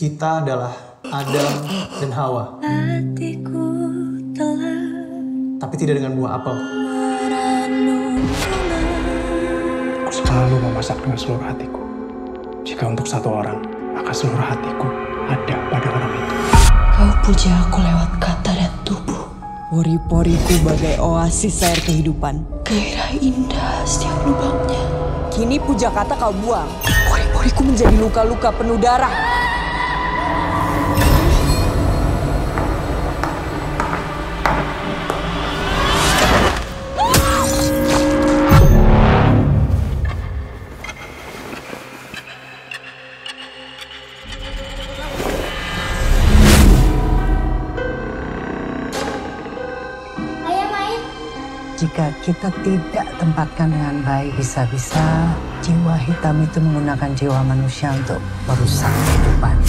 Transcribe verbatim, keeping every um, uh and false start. Kita adalah Adam dan Hawa. Hatiku telah, tapi tidak dengan buah apel. Aku selalu memasak dengan seluruh hatiku. Jika untuk satu orang, maka seluruh hatiku ada pada orang itu. Kau puja aku lewat kata dan tubuh. Pori-poriku bagai oasis air kehidupan. Gairah indah setiap lubangnya. Kini puja kata kau buang. Pori-poriku menjadi luka-luka penuh darah. Jika kita tidak tempatkan dengan baik, bisa-bisa jiwa hitam itu menggunakan jiwa manusia untuk merusak kehidupan.